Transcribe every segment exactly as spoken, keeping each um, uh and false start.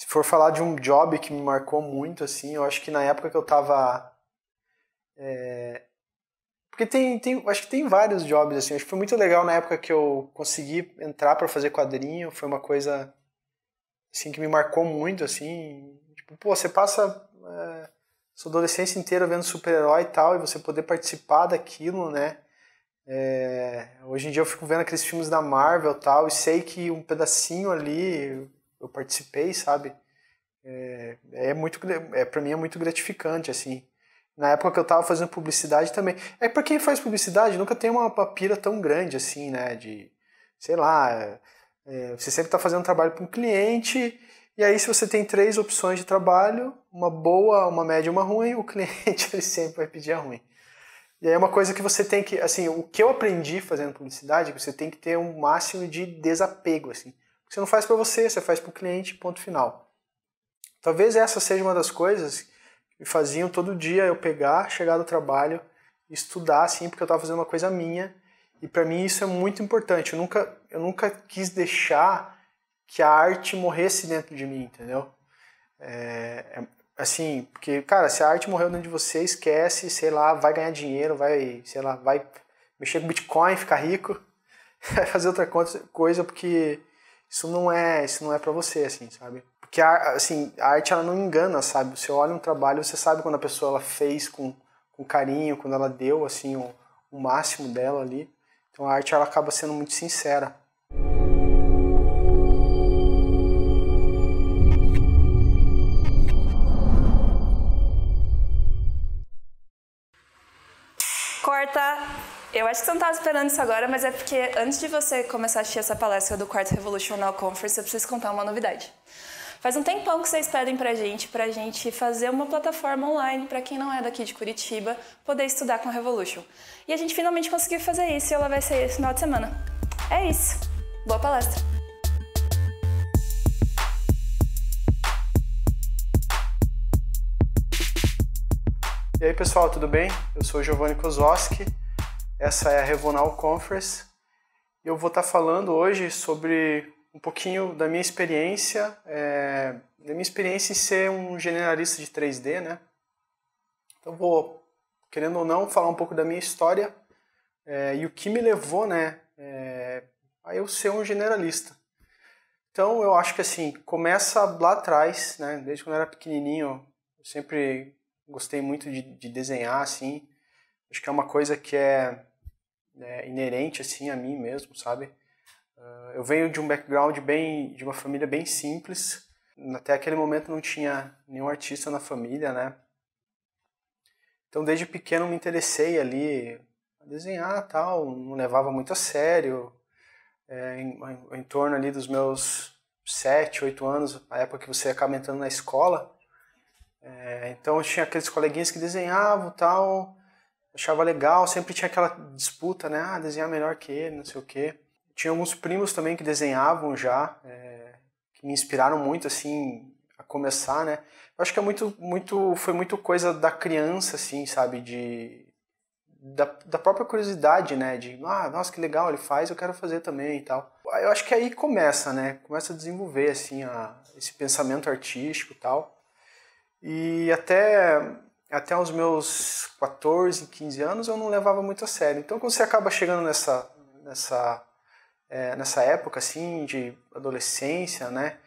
Se for falar de um job que me marcou muito, assim, eu acho que na época que eu tava... É... Porque tem, tem, acho que tem vários jobs, assim, acho que foi muito legal na época que eu consegui entrar pra fazer quadrinho, foi uma coisa, assim, que me marcou muito, assim, tipo, pô, você passa é, sua adolescência inteira vendo super-herói e tal, e você poder participar daquilo, né, é, hoje em dia eu fico vendo aqueles filmes da Marvel e tal, e sei que um pedacinho ali eu participei, sabe, é, é muito, é, pra mim é muito gratificante, assim. Na época que eu tava fazendo publicidade também. É pra quem faz publicidade, nunca tem uma pira tão grande assim, né? De, sei lá, é, você sempre tá fazendo trabalho pra um cliente, e aí se você tem três opções de trabalho, uma boa, uma média e uma ruim, o cliente ele sempre vai pedir a ruim. E aí é uma coisa que você tem que, assim, o que eu aprendi fazendo publicidade é que você tem que ter um máximo de desapego, assim. Porque você não faz pra você, você faz pro cliente, ponto final. Talvez essa seja uma das coisas... E faziam todo dia eu pegar, chegar do trabalho, estudar, assim, porque eu estava fazendo uma coisa minha. E para mim isso é muito importante. Eu nunca, eu nunca quis deixar que a arte morresse dentro de mim, entendeu? É, assim, porque, cara, se a arte morreu dentro de você, esquece, sei lá, vai ganhar dinheiro, vai, sei lá, vai mexer com Bitcoin, ficar rico, vai fazer outra coisa, porque isso não é, isso não é para você, assim, sabe? Porque a, assim, a arte ela não engana, sabe? Você olha um trabalho, você sabe quando a pessoa ela fez com, com carinho, quando ela deu assim, o, o máximo dela ali. Então a arte ela acaba sendo muito sincera. Corta! Eu acho que você não estava esperando isso agora, mas é porque antes de você começar a assistir essa palestra do Quarto Revolutional Conference, eu preciso contar uma novidade. Faz um tempão que vocês pedem pra gente, pra gente fazer uma plataforma online para quem não é daqui de Curitiba poder estudar com a Revolution. E a gente finalmente conseguiu fazer isso e ela vai sair no final de semana. É isso. Boa palestra. E aí, pessoal, tudo bem? Eu sou o Giovani Kososki. Essa é a Revonal Conference e eu vou estar falando hoje sobre um pouquinho da minha experiência, é, da minha experiência em ser um generalista de três D, né? Então vou, querendo ou não, falar um pouco da minha história é, e o que me levou, né, é, a eu ser um generalista. Então eu acho que assim, começa lá atrás, né? Desde quando eu era pequenininho, eu sempre gostei muito de, de desenhar, assim. Acho que é uma coisa que é É, inerente assim a mim mesmo, sabe? Uh, eu venho de um background bem, de uma família bem simples. Até aquele momento não tinha nenhum artista na família, né? Então desde pequeno me interessei ali a desenhar, tal, não levava muito a sério. É, em, em torno ali dos meus sete, oito anos, a época que você acaba entrando na escola. É, então eu tinha aqueles coleguinhas que desenhavam, tal. Achava legal, sempre tinha aquela disputa, né? Ah, desenhar melhor que ele, não sei o quê. Tinha alguns primos também que desenhavam já, é, que me inspiraram muito, assim, a começar, né? Eu acho que é muito, muito, foi muito coisa da criança, assim, sabe? De, da, da própria curiosidade, né? De, ah, nossa, que legal, ele faz, eu quero fazer também e tal. Eu acho que aí começa, né? Começa a desenvolver, assim, a, esse pensamento artístico e tal. E até... Até os meus quatorze, quinze anos eu não levava muito a sério. Então quando você acaba chegando nessa, nessa, é, nessa época assim, de adolescência, né,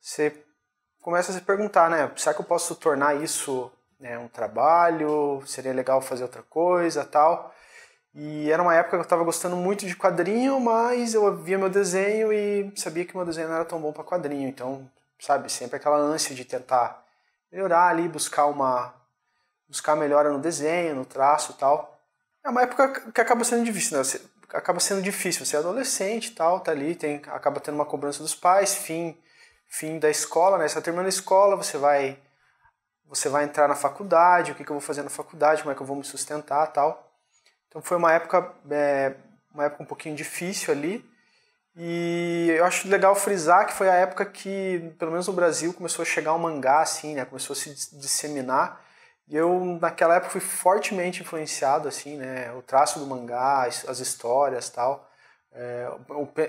você começa a se perguntar, né, será que eu posso tornar isso, né, um trabalho? Seria legal fazer outra coisa, tal. E era uma época que eu estava gostando muito de quadrinho, mas eu via meu desenho e sabia que meu desenho não era tão bom para quadrinho. Então, sabe, sempre aquela ânsia de tentar melhorar ali, buscar uma... buscar melhora no desenho, no traço e tal. É uma época que acaba sendo difícil, né? Você, acaba sendo difícil, você é adolescente e tal, tá ali, tem, acaba tendo uma cobrança dos pais, fim, fim da escola, né? Você tá terminando a escola, você vai, você vai entrar na faculdade, o que, que eu vou fazer na faculdade, como é que eu vou me sustentar e tal. Então foi uma época, é, uma época um pouquinho difícil ali, e eu acho legal frisar que foi a época que, pelo menos no Brasil, começou a chegar o um mangá, assim, né? Começou a se disseminar. Eu, naquela época, fui fortemente influenciado, assim, né, o traço do mangá, as histórias, tal, é,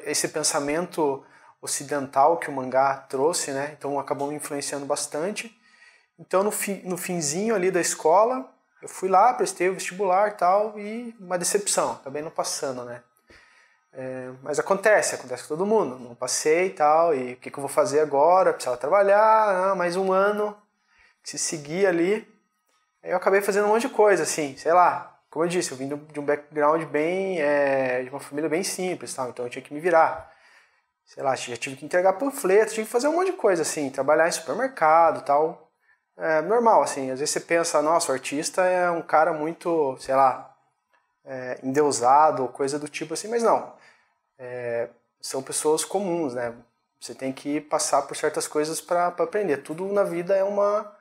esse pensamento ocidental que o mangá trouxe, né? Então acabou me influenciando bastante. Então no, fi, no finzinho ali da escola, eu fui lá, prestei o vestibular e tal, e uma decepção, acabei não passando, né? É, mas acontece, acontece com todo mundo, não passei e tal, e o que, que eu vou fazer agora? Precisava trabalhar, ah, mais um ano, que se seguir ali. Aí eu acabei fazendo um monte de coisa, assim, sei lá, como eu disse, eu vim de um background bem, é, de uma família bem simples, tal, então eu tinha que me virar. Sei lá, já tive que entregar panfleto, tive que fazer um monte de coisa, assim, trabalhar em supermercado e tal. É normal, assim, às vezes você pensa, nossa, o artista é um cara muito, sei lá, é, endeusado ou coisa do tipo assim, mas não. É, são pessoas comuns, né? Você tem que passar por certas coisas para aprender. Tudo na vida é uma...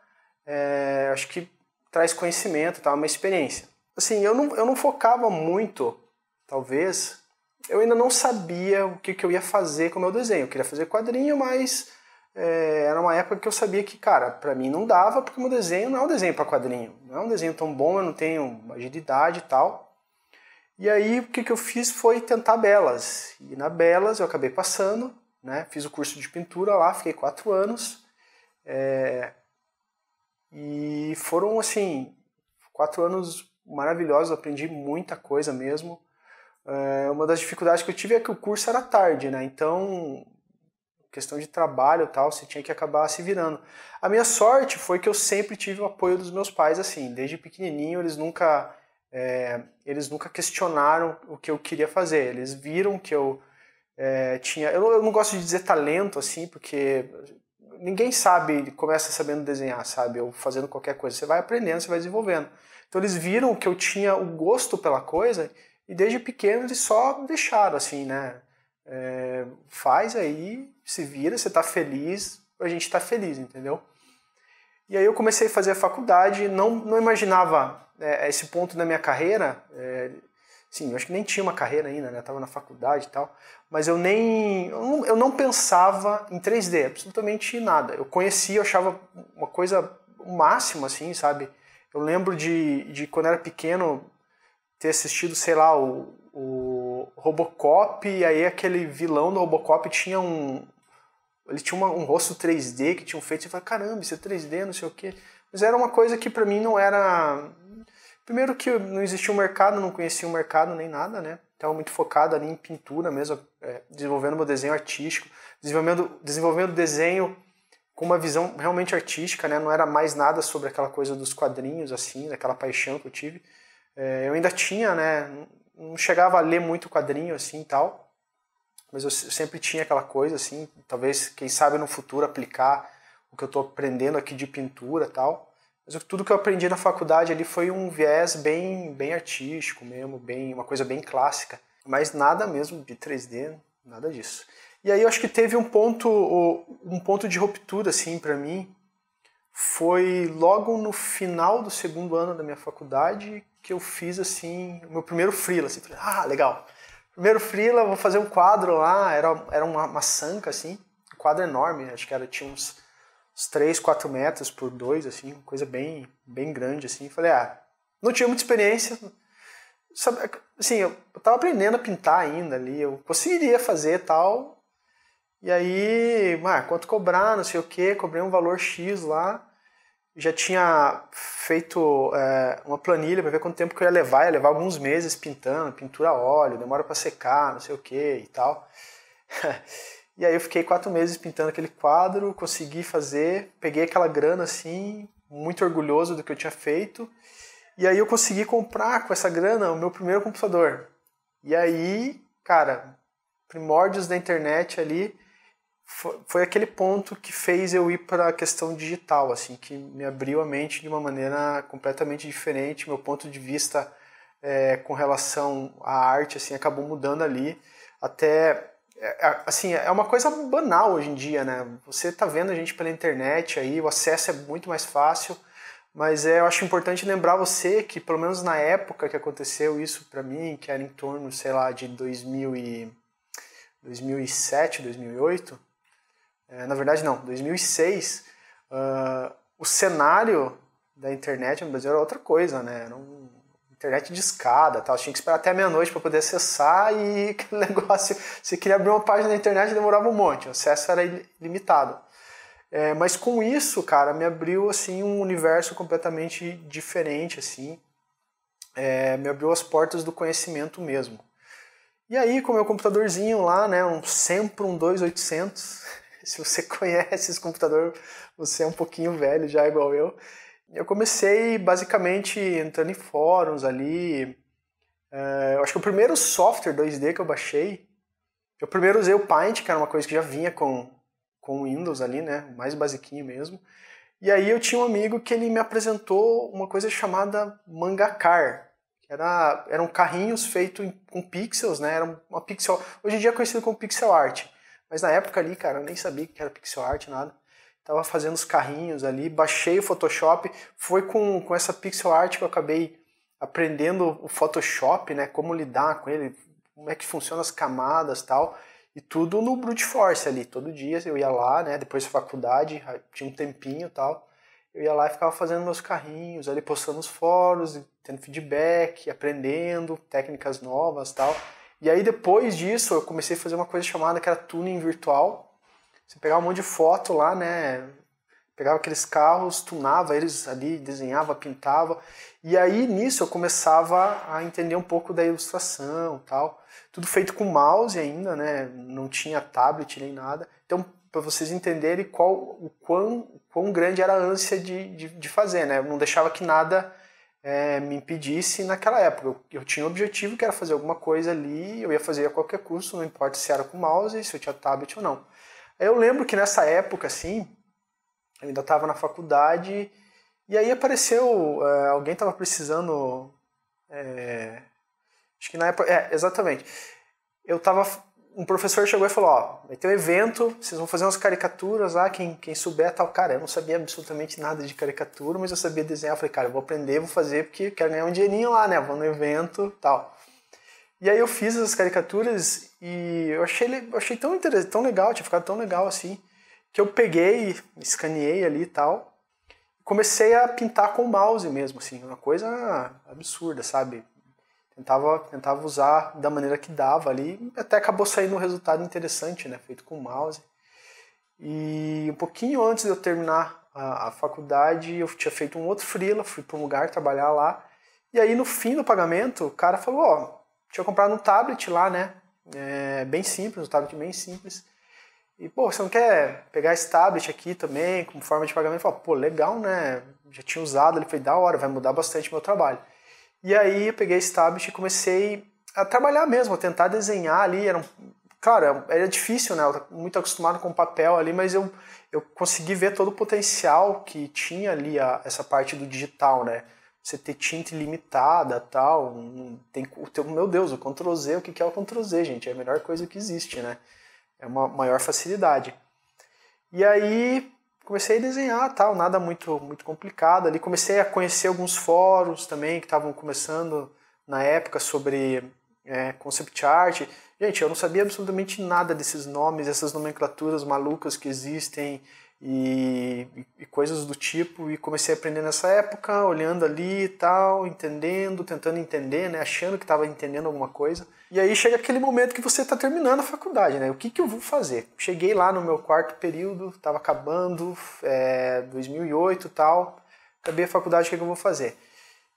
É, acho que traz conhecimento, tá? Uma experiência. Assim, eu não, eu não focava muito, talvez... Eu ainda não sabia o que, que eu ia fazer com o meu desenho. Eu queria fazer quadrinho, mas é, era uma época que eu sabia que, cara, pra mim não dava, porque o meu desenho não é um desenho pra quadrinho. Não é um desenho tão bom, eu não tenho agilidade e tal. E aí, o que, que eu fiz foi tentar Belas. E na Belas eu acabei passando, né? Fiz o curso de pintura lá, fiquei quatro anos. É... E foram, assim, quatro anos maravilhosos, eu aprendi muita coisa mesmo. É, uma das dificuldades que eu tive é que o curso era tarde, né? Então, questão de trabalho e tal, você tinha que acabar se virando. A minha sorte foi que eu sempre tive o apoio dos meus pais, assim, desde pequenininho eles nunca, é, eles nunca questionaram o que eu queria fazer. Eles viram que eu é, tinha... Eu não, eu não gosto de dizer talento, assim, porque ninguém sabe, começa sabendo desenhar, sabe? Ou fazendo qualquer coisa. Você vai aprendendo, você vai desenvolvendo. Então eles viram que eu tinha o gosto pela coisa... E desde pequeno eles só deixaram, assim, né? É, faz aí, se vira, você tá feliz, a gente tá feliz, entendeu? E aí eu comecei a fazer a faculdade, não, não imaginava é, esse ponto da minha carreira. É, sim, eu acho que nem tinha uma carreira ainda, né? Eu tava na faculdade e tal. Mas eu nem... Eu não, eu não pensava em três D, absolutamente nada. Eu conhecia, eu achava uma coisa o máximo, assim, sabe? Eu lembro de, de quando eu era pequeno... ter assistido, sei lá, o, o Robocop, e aí aquele vilão do Robocop tinha um... Ele tinha uma, um rosto três D que tinham feito, e eu falei, caramba, isso é três D, não sei o quê. Mas era uma coisa que pra mim não era... Primeiro que não existia um mercado, não conhecia o mercado nem nada, né? Estava muito focado ali em pintura mesmo, é, desenvolvendo meu desenho artístico, desenvolvendo, desenvolvendo desenho com uma visão realmente artística, né? Não era mais nada sobre aquela coisa dos quadrinhos, assim, daquela paixão que eu tive. Eu ainda tinha, né, não chegava a ler muito quadrinho, assim, e tal, mas eu sempre tinha aquela coisa, assim, talvez, quem sabe, no futuro, aplicar o que eu tô aprendendo aqui de pintura, tal, mas tudo que eu aprendi na faculdade ali foi um viés bem, bem artístico mesmo, bem, uma coisa bem clássica, mas nada mesmo de três D, nada disso. E aí eu acho que teve um ponto, um ponto de ruptura, assim, pra mim, foi logo no final do segundo ano da minha faculdade, que eu fiz, assim, o meu primeiro freela, assim, ah, legal, primeiro freela, vou fazer um quadro lá, era, era uma, uma sanca, assim, um quadro enorme, acho que era, tinha uns, uns três, quatro metros por dois, assim, coisa bem, bem grande, assim, falei, ah, não tinha muita experiência, sabe, assim, eu, eu tava aprendendo a pintar ainda ali, eu conseguiria fazer tal, e aí, ah, quanto cobrar, não sei o que, cobrei um valor X lá, já tinha feito é, uma planilha para ver quanto tempo que eu ia levar, ia levar alguns meses pintando, pintura a óleo, demora para secar, não sei o que e tal. E aí eu fiquei quatro meses pintando aquele quadro, consegui fazer, peguei aquela grana assim, muito orgulhoso do que eu tinha feito, e aí eu consegui comprar com essa grana o meu primeiro computador. E aí, cara, primórdios da internet ali, foi aquele ponto que fez eu ir para a questão digital, assim, que me abriu a mente de uma maneira completamente diferente, meu ponto de vista é, com relação à arte, assim, acabou mudando ali, até, é, assim, é uma coisa banal hoje em dia, né, você tá vendo a gente pela internet aí, o acesso é muito mais fácil, mas é, eu acho importante lembrar você que, pelo menos na época que aconteceu isso para mim, que era em torno, sei lá, de dois mil e, dois mil e sete, dois mil e oito, na verdade não, dois mil e seis, uh, o cenário da internet no Brasil era outra coisa, né? Era um internet de escada, tal. Tinha que esperar até meia-noite para poder acessar, e aquele negócio, você queria abrir uma página na internet, demorava um monte, o acesso era limitado. É, mas com isso, cara, me abriu assim um universo completamente diferente, assim, é, me abriu as portas do conhecimento mesmo. E aí, com o meu computadorzinho lá, né, um Sempron dois mil e oitocentos, se você conhece esse computador, você é um pouquinho velho já, igual eu. Eu comecei basicamente entrando em fóruns ali. É, eu acho que o primeiro software dois D que eu baixei, eu primeiro usei o Paint, que era uma coisa que já vinha com com Windows ali, né, mais basiquinho mesmo. E aí eu tinha um amigo que ele me apresentou uma coisa chamada Manga Car, que era, eram carrinhos feitos com pixels, né, era uma pixel, hoje em dia é conhecido como pixel art, mas na época ali, cara, eu nem sabia que era pixel art, nada. Tava fazendo os carrinhos ali, baixei o Photoshop, foi com, com essa pixel art que eu acabei aprendendo o Photoshop, né, como lidar com ele, como é que funciona as camadas e tal, e tudo no brute force ali, todo dia eu ia lá, né, depois da faculdade, tinha um tempinho e tal, eu ia lá e ficava fazendo meus carrinhos, ali postando nos fóruns, tendo feedback, aprendendo técnicas novas e tal, e aí depois disso eu comecei a fazer uma coisa chamada que era tuning virtual. Você pegava um monte de foto lá, né, pegava aqueles carros, tunava eles ali, desenhava, pintava, e aí nisso eu começava a entender um pouco da ilustração e tal, tudo feito com mouse ainda, né, não tinha tablet nem nada, então para vocês entenderem qual, o, quão, o quão grande era a ânsia de, de, de fazer, né, eu não deixava que nada é, me impedisse naquela época, eu, eu tinha um objetivo que era fazer alguma coisa ali, eu ia fazer a qualquer custo, não importa se era com mouse, se eu tinha tablet ou não. Eu lembro que nessa época, assim, eu ainda estava na faculdade, e aí apareceu, é, alguém estava precisando, é, acho que na época, é, exatamente, eu estava, um professor chegou e falou, ó, vai ter um evento, vocês vão fazer umas caricaturas lá, quem, quem souber tal, cara, eu não sabia absolutamente nada de caricatura, mas eu sabia desenhar, eu falei, cara, eu vou aprender, vou fazer, porque quero ganhar um dinheirinho lá, né, vou no evento e tal. E aí eu fiz essas caricaturas e eu achei, eu achei tão interessante, tão legal, tinha ficado tão legal assim, que eu peguei, escaneei ali e tal, comecei a pintar com o mouse mesmo, assim, uma coisa absurda, sabe? Tentava, tentava usar da maneira que dava ali, até acabou saindo um resultado interessante, né? Feito com o mouse. E um pouquinho antes de eu terminar a, a faculdade, eu tinha feito um outro freela, fui para um lugar trabalhar lá, e aí no fim do pagamento, o cara falou, ó, tinha comprado um tablet lá, né, é, bem simples, um tablet bem simples, e pô, você não quer pegar esse tablet aqui também, como forma de pagamento? Eu falei, pô, legal, né, já tinha usado, ele foi da hora, vai mudar bastante o meu trabalho. E aí eu peguei esse tablet e comecei a trabalhar mesmo, a tentar desenhar ali, era um, claro, era difícil, né, eu estava muito acostumado com papel ali, mas eu, eu consegui ver todo o potencial que tinha ali a, essa parte do digital, né, você ter tinta ilimitada, tal, tem, meu Deus, o Ctrl-Z, o que é o Ctrl-Z, gente? É a melhor coisa que existe, né? É uma maior facilidade. E aí, comecei a desenhar, tal, nada muito, muito complicado ali, comecei a conhecer alguns fóruns também, que estavam começando na época sobre é, concept art. Gente, eu não sabia absolutamente nada desses nomes, essas nomenclaturas malucas que existem, E, e coisas do tipo, e comecei a aprender nessa época, olhando ali e tal, entendendo, tentando entender, né, achando que estava entendendo alguma coisa. E aí chega aquele momento que você está terminando a faculdade, né, o que que eu vou fazer? Cheguei lá no meu quarto período, estava acabando, é, dois mil e oito e tal, acabei a faculdade, o que que eu vou fazer?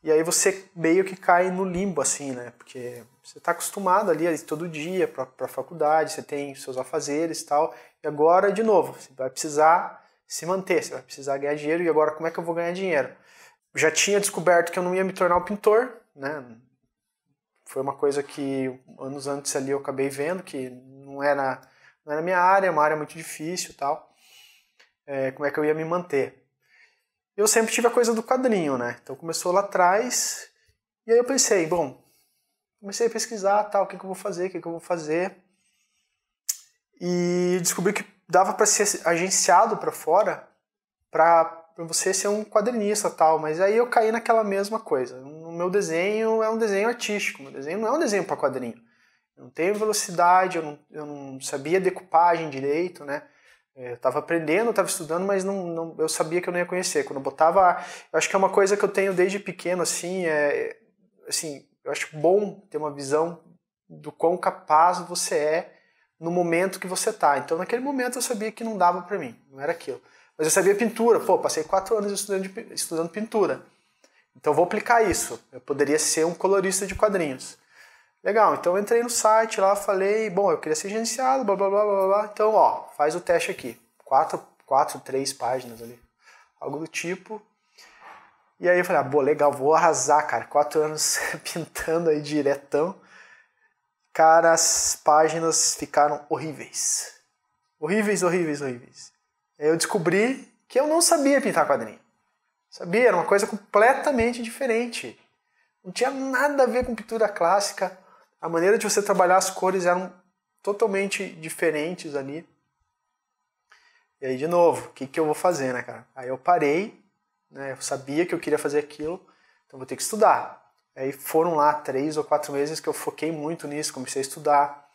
E aí você meio que cai no limbo, assim, né, porque você está acostumado ali, ali todo dia para a faculdade, você tem seus afazeres e tal, e agora, de novo, você vai precisar se manter, você vai precisar ganhar dinheiro, e agora como é que eu vou ganhar dinheiro? Eu já tinha descoberto que eu não ia me tornar um pintor, né, foi uma coisa que anos antes ali eu acabei vendo, que não era, não era minha área, é uma área muito difícil e tal, é, como é que eu ia me manter? Eu sempre tive a coisa do quadrinho, né? Então começou lá atrás, e aí eu pensei, bom, comecei a pesquisar, tal, o que que eu vou fazer, o que que eu vou fazer, e descobri que dava para ser agenciado para fora, para você ser um quadrinista, tal, mas aí eu caí naquela mesma coisa. O meu desenho é um desenho artístico, meu desenho não é um desenho para quadrinho. Eu não tenho velocidade, eu não, eu não sabia decupagem direito, né? Eu estava aprendendo, estava estudando, mas não, não, eu sabia que eu não ia conhecer. Quando eu botava... Eu acho que é uma coisa que eu tenho desde pequeno, assim, é, assim, eu acho bom ter uma visão do quão capaz você é no momento que você está. Então, naquele momento eu sabia que não dava para mim, não era aquilo. Mas eu sabia pintura. Pô, passei quatro anos estudando, de, estudando pintura. Então, vou aplicar isso. Eu poderia ser um colorista de quadrinhos. Legal, então eu entrei no site lá, falei, bom, eu queria ser gerenciado, blá, blá, blá, blá, blá. Então, ó, faz o teste aqui. Quatro, quatro, três páginas ali. Algo do tipo. E aí eu falei, ah, boa, legal, vou arrasar, cara. Quatro anos pintando aí diretão. Cara, as páginas ficaram horríveis. Horríveis, horríveis, horríveis. Eu descobri que eu não sabia pintar quadrinho. Sabia, era uma coisa completamente diferente. Não tinha nada a ver com pintura clássica. A maneira de você trabalhar as cores eram totalmente diferentes ali. E aí, de novo, o que, que eu vou fazer, né, cara? Aí eu parei, né, eu sabia que eu queria fazer aquilo, então vou ter que estudar. Aí foram lá três ou quatro meses que eu foquei muito nisso, comecei a estudar.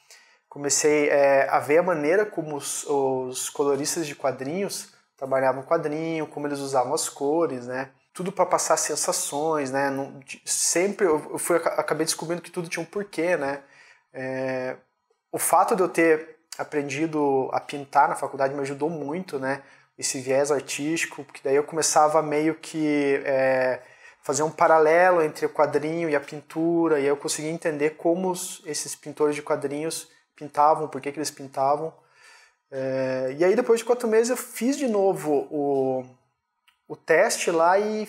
Comecei é, a ver a maneira como os, os coloristas de quadrinhos trabalhavam o quadrinho, como eles usavam as cores, né? Tudo para passar sensações, né? Não, sempre eu fui, acabei descobrindo que tudo tinha um porquê, né? É, o fato de eu ter aprendido a pintar na faculdade me ajudou muito, né? Esse viés artístico, porque daí eu começava meio que é, fazer um paralelo entre o quadrinho e a pintura, e aí eu conseguia entender como os, esses pintores de quadrinhos pintavam, por que que eles pintavam. É, e aí depois de quatro meses eu fiz de novo o... o teste lá e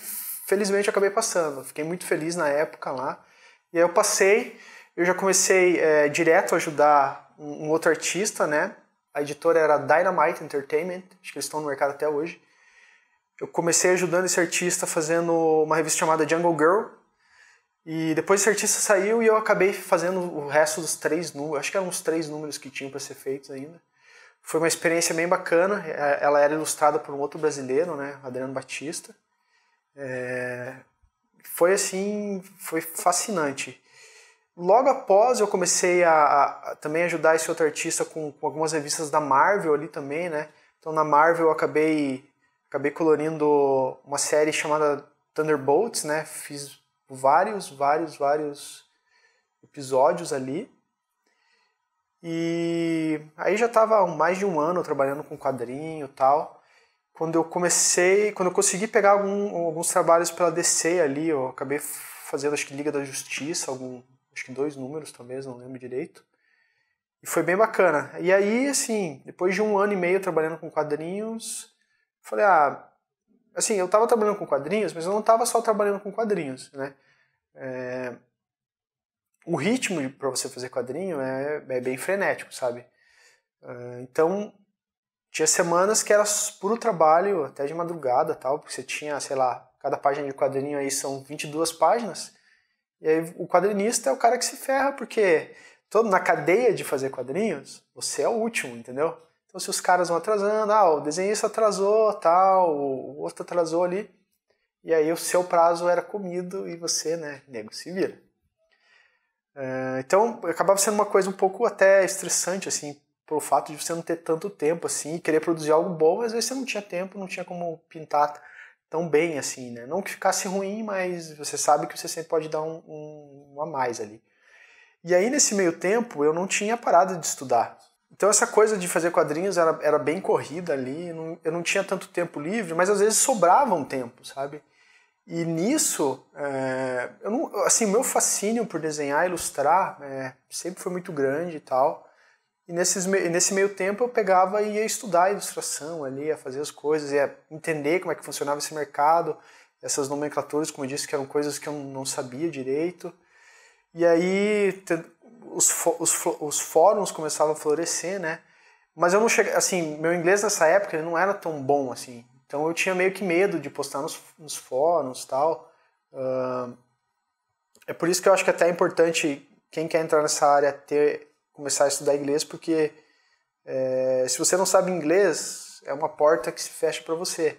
felizmente eu acabei passando. Fiquei muito feliz na época lá. E aí eu passei, eu já comecei é, direto a ajudar um, um outro artista, né? A editora era Dynamite Entertainment, acho que eles estão no mercado até hoje. Eu comecei ajudando esse artista fazendo uma revista chamada Jungle Girl. E depois esse artista saiu e eu acabei fazendo o resto dos três números, acho que eram uns três números que tinham para ser feitos ainda. Foi uma experiência bem bacana, ela era ilustrada por um outro brasileiro, né, Adriano Batista. É... Foi assim, foi fascinante. Logo após eu comecei a, a também ajudar esse outro artista com, com algumas revistas da Marvel ali também, né. Então na Marvel eu acabei, acabei colorindo uma série chamada Thunderbolts, né, fiz vários, vários, vários episódios ali. E aí já estava mais de um ano trabalhando com quadrinho e tal. Quando eu comecei, quando eu consegui pegar algum, alguns trabalhos pela D C ali, eu acabei fazendo, acho que Liga da Justiça, algum, acho que dois números talvez, não lembro direito. E foi bem bacana. E aí, assim, depois de um ano e meio trabalhando com quadrinhos, eu falei, ah, assim, eu estava trabalhando com quadrinhos, mas eu não estava só trabalhando com quadrinhos, né? É... O ritmo para você fazer quadrinho é, é bem frenético, sabe? Então, tinha semanas que era puro trabalho, até de madrugada tal, porque você tinha, sei lá, cada página de quadrinho aí são vinte e duas páginas, e aí o quadrinista é o cara que se ferra, porque todo, na cadeia de fazer quadrinhos, você é o último, entendeu? Então, se os caras vão atrasando, ah, o desenhista atrasou, tal, o outro atrasou ali, e aí o seu prazo era comido e você, né, nego, se vira. Então, acabava sendo uma coisa um pouco até estressante, assim, pelo fato de você não ter tanto tempo, assim, e querer produzir algo bom, às vezes você não tinha tempo, não tinha como pintar tão bem, assim, né? Não que ficasse ruim, mas você sabe que você sempre pode dar um, um, um a mais ali. E aí, nesse meio tempo, eu não tinha parado de estudar. Então, essa coisa de fazer quadrinhos era, era bem corrida ali, não, eu não tinha tanto tempo livre, mas às vezes sobrava um tempo, sabe? E nisso, é, eu não, assim, meu fascínio por desenhar e ilustrar é, sempre foi muito grande e tal. E nesses, nesse meio tempo eu pegava e ia estudar a ilustração ali, ia fazer as coisas, ia entender como é que funcionava esse mercado, essas nomenclaturas, como eu disse, que eram coisas que eu não sabia direito. E aí os, os, os fóruns começavam a florescer, né? Mas eu não cheguei, assim, meu inglês nessa época ele não era tão bom assim. Então eu tinha meio que medo de postar nos, nos fóruns e tal. Uh, é por isso que eu acho que até é importante quem quer entrar nessa área ter, começar a estudar inglês, porque é, se você não sabe inglês, é uma porta que se fecha para você.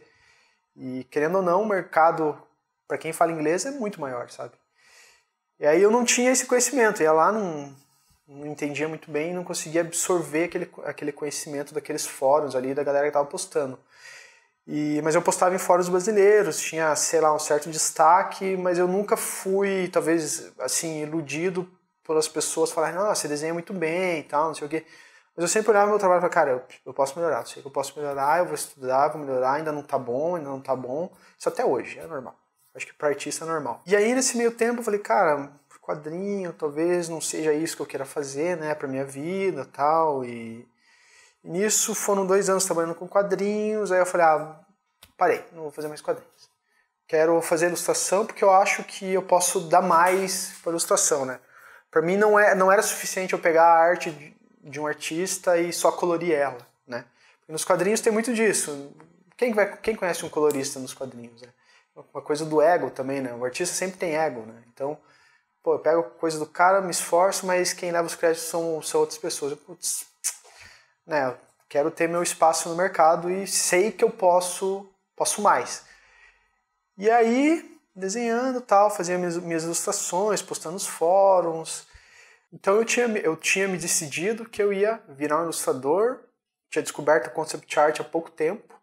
E querendo ou não, o mercado para quem fala inglês é muito maior, sabe? E aí eu não tinha esse conhecimento, ia lá, não, não entendia muito bem, não conseguia absorver aquele, aquele conhecimento daqueles fóruns ali, da galera que estava postando. E, mas eu postava em fóruns brasileiros, tinha, sei lá, um certo destaque, mas eu nunca fui, talvez, assim, iludido pelas pessoas falarem, nossa, você desenha muito bem e tal, não sei o quê. Mas eu sempre olhava meu trabalho e falava, cara, eu, eu posso melhorar, eu sei que eu posso melhorar, eu vou estudar, vou melhorar, ainda não tá bom, ainda não tá bom. Isso até hoje, é normal. Acho que pra artista é normal. E aí, nesse meio tempo, eu falei, cara, quadrinho, talvez não seja isso que eu queira fazer, né, pra minha vida e tal, e... Nisso foram dois anos trabalhando com quadrinhos, aí eu falei, ah, parei, não vou fazer mais quadrinhos. Quero fazer ilustração porque eu acho que eu posso dar mais para ilustração, né? Para mim não, é, não era suficiente eu pegar a arte de, de um artista e só colorir ela, né? Porque nos quadrinhos tem muito disso. Quem, vai, quem conhece um colorista nos quadrinhos, né? Uma coisa do ego também, né? O artista sempre tem ego, né? Então, pô, eu pego coisa do cara, me esforço, mas quem leva os créditos são, são outras pessoas. Eu, putz... Né, eu quero ter meu espaço no mercado e sei que eu posso, posso mais. E aí, desenhando tal, fazia minhas, minhas ilustrações, postando nos fóruns. Então eu tinha, eu tinha me decidido que eu ia virar um ilustrador, tinha descoberto a concept art há pouco tempo.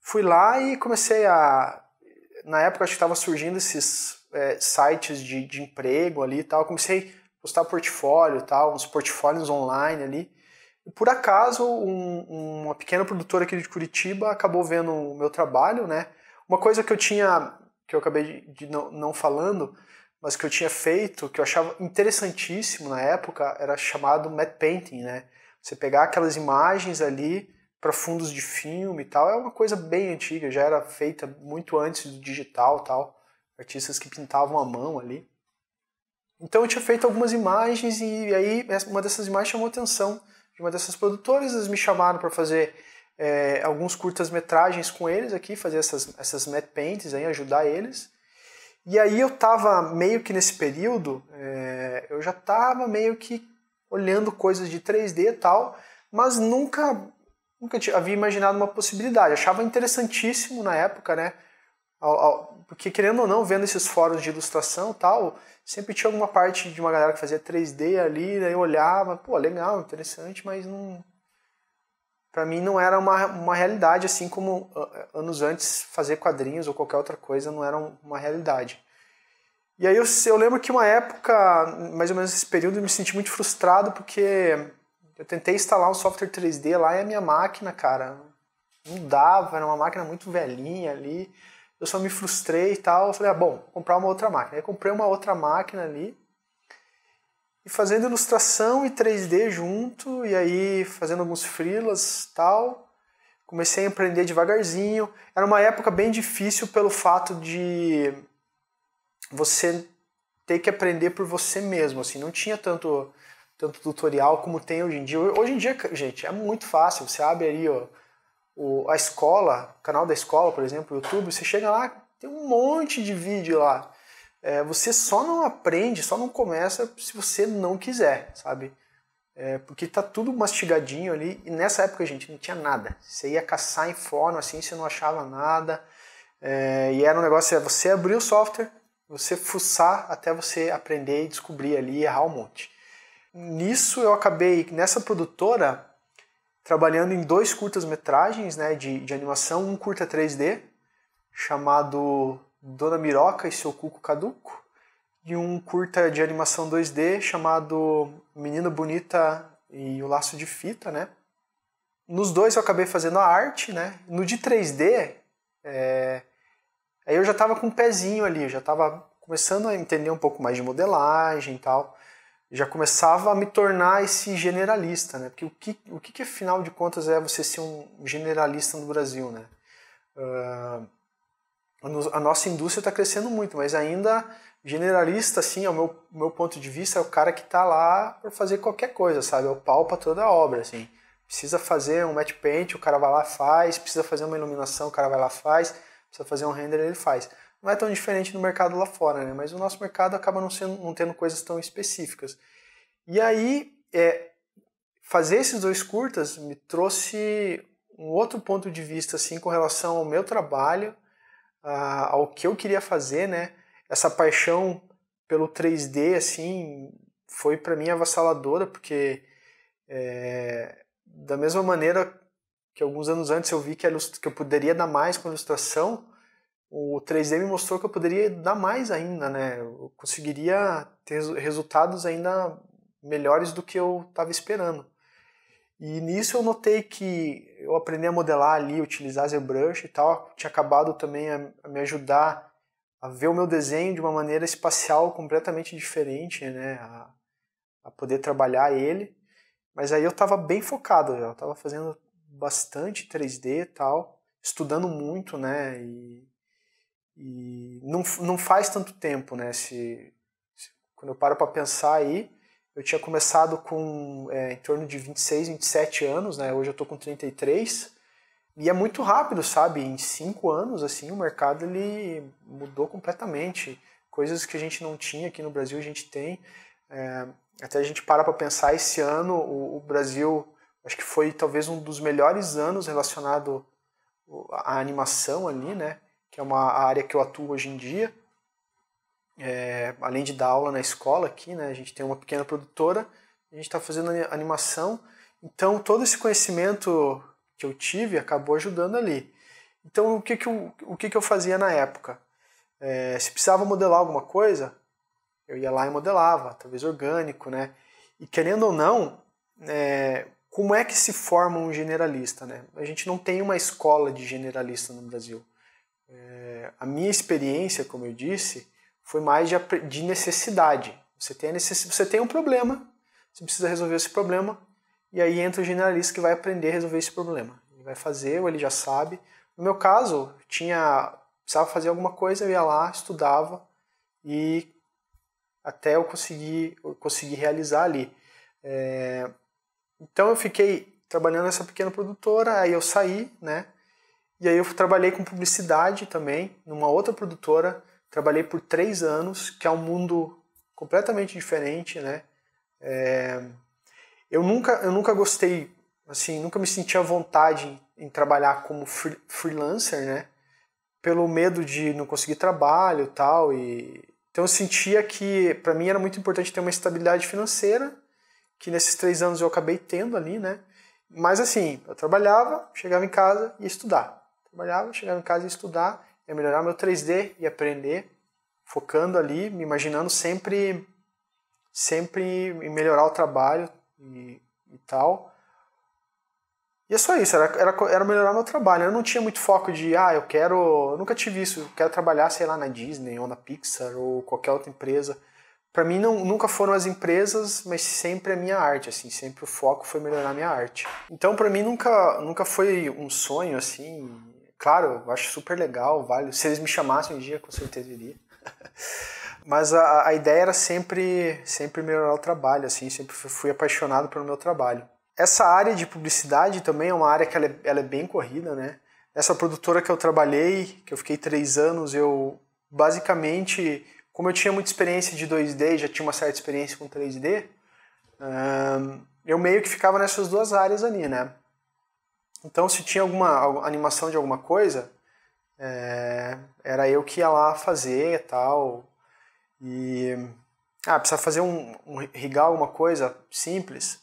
Fui lá e comecei a... Na época acho que estava surgindo esses é, sites de, de emprego ali e tal. Comecei a postar portfólio tal, uns portfólios online ali. Por acaso, um, uma pequena produtora aqui de Curitiba acabou vendo o meu trabalho, né? Uma coisa que eu tinha, que eu acabei de não, não falando, mas que eu tinha feito, que eu achava interessantíssimo na época, era chamado matte painting, né? Você pegar aquelas imagens ali para fundos de filme e tal, é uma coisa bem antiga, já era feita muito antes do digital e tal, artistas que pintavam à mão ali. Então eu tinha feito algumas imagens e aí uma dessas imagens chamou atenção. Uma dessas produtoras, eles me chamaram para fazer é, alguns curtas-metragens com eles aqui, fazer essas, essas matte paints, aí, ajudar eles. E aí eu estava meio que nesse período, é, eu já estava meio que olhando coisas de três D e tal, mas nunca, nunca havia imaginado uma possibilidade. Achava interessantíssimo na época, né? Ao, ao, porque querendo ou não, vendo esses fóruns de ilustração e tal, sempre tinha alguma parte de uma galera que fazia três D ali, daí eu olhava, pô, legal, interessante, mas não... Pra mim não era uma, uma realidade, assim como anos antes fazer quadrinhos ou qualquer outra coisa não era uma realidade. E aí eu, eu lembro que uma época, mais ou menos nesse período, eu me senti muito frustrado porque eu tentei instalar um software três D lá e a minha máquina, cara, não dava, era uma máquina muito velhinha ali... Eu só me frustrei e tal, eu falei, ah, bom, vou comprar uma outra máquina. Aí comprei uma outra máquina ali, e fazendo ilustração e três D junto, e aí fazendo alguns freelas e tal, comecei a empreender devagarzinho. Era uma época bem difícil pelo fato de você ter que aprender por você mesmo, assim, não tinha tanto, tanto tutorial como tem hoje em dia. Hoje em dia, gente, é muito fácil, você abre aí, ó, a escola, o canal da escola, por exemplo, o YouTube, você chega lá, tem um monte de vídeo lá. É, você só não aprende, só não começa se você não quiser, sabe? É, porque tá tudo mastigadinho ali, e nessa época, gente, não tinha nada. Você ia caçar em fórum, assim, você não achava nada. É, e era um negócio, é você abrir o software, você fuçar até você aprender e descobrir ali, errar um monte. Nisso eu acabei, nessa produtora... trabalhando em dois curtas-metragens, né, de, de animação, um curta três D, chamado Dona Miroca e seu Cuco Caduco, e um curta de animação dois D chamado Menino Bonita e o Laço de Fita, né. Nos dois eu acabei fazendo a arte, né, no de três D, é... aí eu já estava com um pezinho ali, eu já estava começando a entender um pouco mais de modelagem e tal, já começava a me tornar esse generalista, né? Porque o que, o que afinal de contas é você ser um generalista no Brasil, né? Uh, a nossa indústria está crescendo muito, mas ainda generalista, assim, ao meu, meu ponto de vista, é o cara que está lá para fazer qualquer coisa, sabe? É o pau para toda a obra, assim. Precisa fazer um matte paint, o cara vai lá e faz. Precisa fazer uma iluminação, o cara vai lá e faz. Precisa fazer um render, ele faz. Não é tão diferente no mercado lá fora, né? Mas o nosso mercado acaba não, sendo, não tendo coisas tão específicas. E aí, é, fazer esses dois curtas me trouxe um outro ponto de vista, assim, com relação ao meu trabalho, a, ao que eu queria fazer, né? Essa paixão pelo três D, assim, foi para mim avassaladora, porque é, da mesma maneira... que alguns anos antes eu vi que, a ilustra... que eu poderia dar mais com ilustração, o três D me mostrou que eu poderia dar mais ainda, né? Eu conseguiria ter resultados ainda melhores do que eu estava esperando. E nisso eu notei que eu aprendi a modelar ali, utilizar ZBrush e tal, tinha acabado também a, a me ajudar a ver o meu desenho de uma maneira espacial completamente diferente, né? A, a poder trabalhar ele. Mas aí eu estava bem focado, eu estava fazendo bastante três D e tal, estudando muito, né? E, e não, não faz tanto tempo, né? Se, se, quando eu paro para pensar aí, eu tinha começado com é, em torno de vinte e seis, vinte e sete anos, né? Hoje eu tô com trinta e três. E é muito rápido, sabe? Em cinco anos, assim, o mercado ele mudou completamente. Coisas que a gente não tinha aqui no Brasil, a gente tem. É, até a gente para para pensar, esse ano o, o Brasil, acho que foi talvez um dos melhores anos relacionado à animação ali, né? Que é uma área que eu atuo hoje em dia. É, além de dar aula na escola aqui, né, a gente tem uma pequena produtora, a gente está fazendo animação, então todo esse conhecimento que eu tive acabou ajudando ali. Então o que, que, eu, o que, que eu fazia na época? É, se precisava modelar alguma coisa, eu ia lá e modelava, talvez orgânico, né? E querendo ou não, é, como é que se forma um generalista, né? A gente não tem uma escola de generalista no Brasil. É, a minha experiência, como eu disse, foi mais de necessidade. Você tem, a necessidade. Você tem um problema, você precisa resolver esse problema, e aí entra o generalista que vai aprender a resolver esse problema. Ele vai fazer, ou ele já sabe. No meu caso, tinha, precisava fazer alguma coisa, eu ia lá, estudava, e até eu conseguir consegui realizar ali. É, então eu fiquei trabalhando nessa pequena produtora, aí eu saí, né? E aí eu trabalhei com publicidade também, numa outra produtora. Trabalhei por três anos, que é um mundo completamente diferente, né? É, eu, nunca, eu nunca gostei, assim, nunca me senti à vontade em, em trabalhar como free, freelancer, né? Pelo medo de não conseguir trabalho tal, e tal. Então eu sentia que, para mim, era muito importante ter uma estabilidade financeira, que nesses três anos eu acabei tendo ali, né? Mas, assim, eu trabalhava, chegava em casa e ia estudar. Trabalhava, chegava em casa e ia estudar. É melhorar meu três D e aprender, focando ali, me imaginando sempre, sempre em melhorar o trabalho e, e tal. E é só isso, era, era, era melhorar meu trabalho. Eu não tinha muito foco de, ah, eu quero... Eu nunca tive isso, eu quero trabalhar, sei lá, na Disney ou na Pixar ou qualquer outra empresa. Pra mim, não, nunca foram as empresas, mas sempre a minha arte, assim, sempre o foco foi melhorar a minha arte. Então, pra mim, nunca, nunca foi um sonho, assim... Claro, eu acho super legal, vale. Se eles me chamassem um dia, com certeza iria. Mas a, a ideia era sempre, sempre melhorar o trabalho, assim, sempre fui apaixonado pelo meu trabalho. Essa área de publicidade também é uma área que ela é, ela é bem corrida, né? Essa produtora que eu trabalhei, que eu fiquei três anos, eu basicamente, como eu tinha muita experiência de dois D, já tinha uma certa experiência com três D, hum, eu meio que ficava nessas duas áreas ali, né? Então, se tinha alguma animação de alguma coisa, é, era eu que ia lá fazer e tal. E, ah, precisava fazer um, um rigar alguma coisa simples.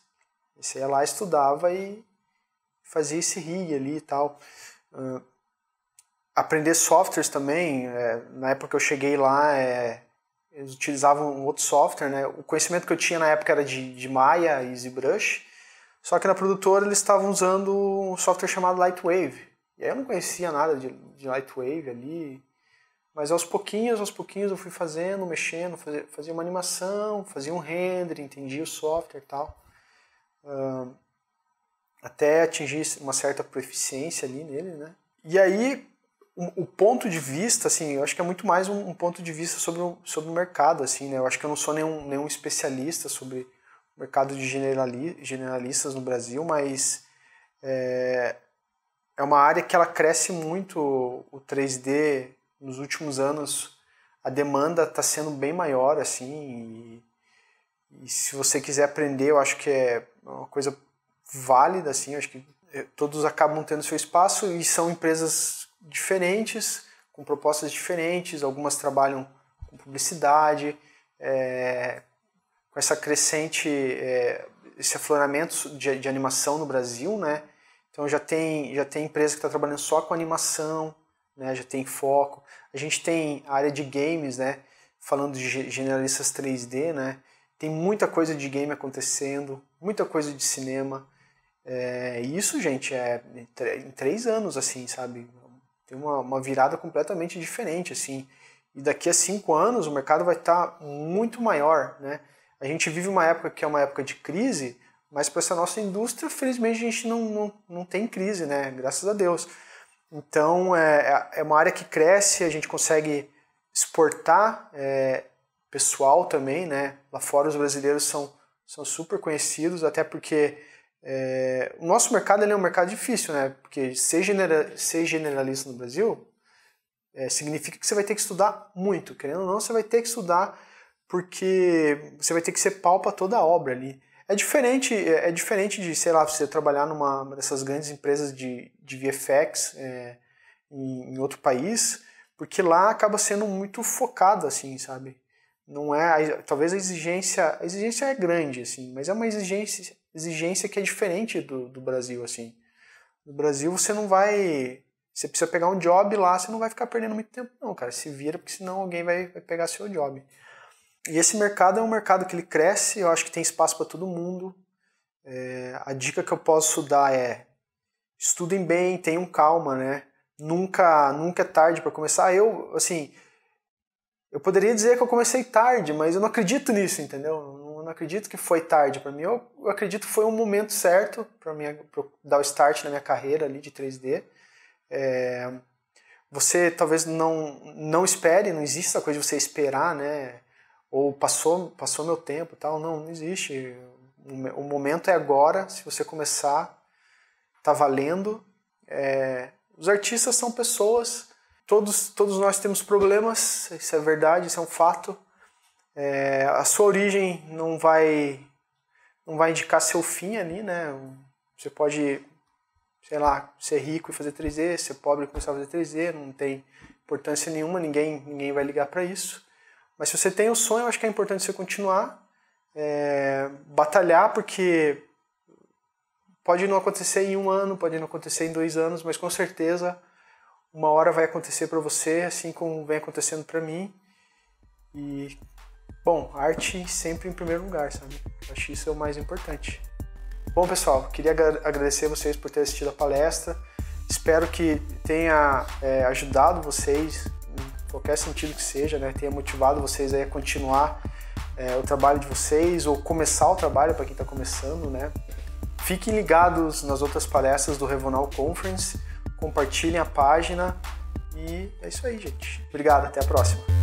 Você ia lá, estudava e fazia esse rig ali e tal. Uh, aprender softwares também. É, na época que eu cheguei lá, é, eles utilizavam um outro software, né? O conhecimento que eu tinha na época era de, de Maya e ZBrush. Só que na produtora eles estavam usando um software chamado Lightwave. E aí eu não conhecia nada de, de Lightwave ali. Mas aos pouquinhos, aos pouquinhos eu fui fazendo, mexendo, fazia, fazia uma animação, fazia um render, entendia o software e tal. Uh, até atingir uma certa proficiência ali nele, né? E aí o, o ponto de vista, assim, eu acho que é muito mais um, um ponto de vista sobre o, sobre o mercado, assim, né? Eu acho que eu não sou nenhum, nenhum especialista sobre... mercado de generali generalistas no Brasil, mas é, é uma área que ela cresce muito, o três D nos últimos anos, a demanda está sendo bem maior, assim, e, e se você quiser aprender, eu acho que é uma coisa válida, assim, eu acho que todos acabam tendo seu espaço e são empresas diferentes, com propostas diferentes, algumas trabalham com publicidade, é, essa crescente, esse afloramento de animação no Brasil, né? Então já tem, já tem empresa que está trabalhando só com animação, né, já tem foco. A gente tem a área de games, né, falando de generalistas três D, né, tem muita coisa de game acontecendo, muita coisa de cinema. É, isso, gente, é em três anos, assim, sabe? Tem uma, uma virada completamente diferente, assim. E daqui a cinco anos o mercado vai estar muito maior, né? A gente vive uma época que é uma época de crise, mas para essa nossa indústria, felizmente, a gente não, não, não tem crise, né? Graças a Deus. Então, é, é uma área que cresce, a gente consegue exportar é, pessoal também, né? Lá fora os brasileiros são, são super conhecidos, até porque é, o nosso mercado ele é um mercado difícil, né? Porque ser, genera, ser generalista no Brasil é, significa que você vai ter que estudar muito. Querendo ou não, você vai ter que estudar porque você vai ter que ser pau para toda a obra ali. É diferente, é diferente de, sei lá, você trabalhar numa dessas grandes empresas de, de V F X é, em, em outro país, porque lá acaba sendo muito focado, assim, sabe? Não é, talvez a exigência, a exigência é grande, assim, mas é uma exigência, exigência que é diferente do, do Brasil, assim. No Brasil você não vai, você precisa pegar um job lá, você não vai ficar perdendo muito tempo, não, cara. Se vira, porque senão alguém vai, vai pegar seu job. E esse mercado é um mercado que ele cresce, eu acho que tem espaço para todo mundo. É, a dica que eu posso dar é estudem bem, tenham calma, né? Nunca, nunca é tarde para começar. Eu, assim, eu poderia dizer que eu comecei tarde, mas eu não acredito nisso, entendeu? Eu não acredito que foi tarde para mim. Eu, eu acredito que foi um momento certo para dar o start na minha carreira ali de três D. É, você talvez não, não espere, não existe essa coisa de você esperar, né? Ou passou, passou meu tempo e tal. Não, não existe. O momento é agora, se você começar, tá valendo. É, os artistas são pessoas, todos, todos nós temos problemas, isso é verdade, isso é um fato. É, a sua origem não vai, não vai indicar seu fim ali, né? Você pode, sei lá, ser rico e fazer três D, ser pobre e começar a fazer três D, não tem importância nenhuma, ninguém, ninguém vai ligar para isso. Mas se você tem o sonho, eu acho que é importante você continuar, é, batalhar, porque pode não acontecer em um ano, pode não acontecer em dois anos, mas com certeza uma hora vai acontecer para você, assim como vem acontecendo para mim. E, bom, arte sempre em primeiro lugar, sabe? Eu acho isso é o mais importante. Bom, pessoal, queria agradecer a vocês por terem assistido a palestra. Espero que tenha é, ajudado vocês, qualquer sentido que seja, né, tenha motivado vocês aí a continuar é, o trabalho de vocês, ou começar o trabalho para quem está começando, né. Fiquem ligados nas outras palestras do Revolutional Conference, compartilhem a página e é isso aí, gente. Obrigado, até a próxima.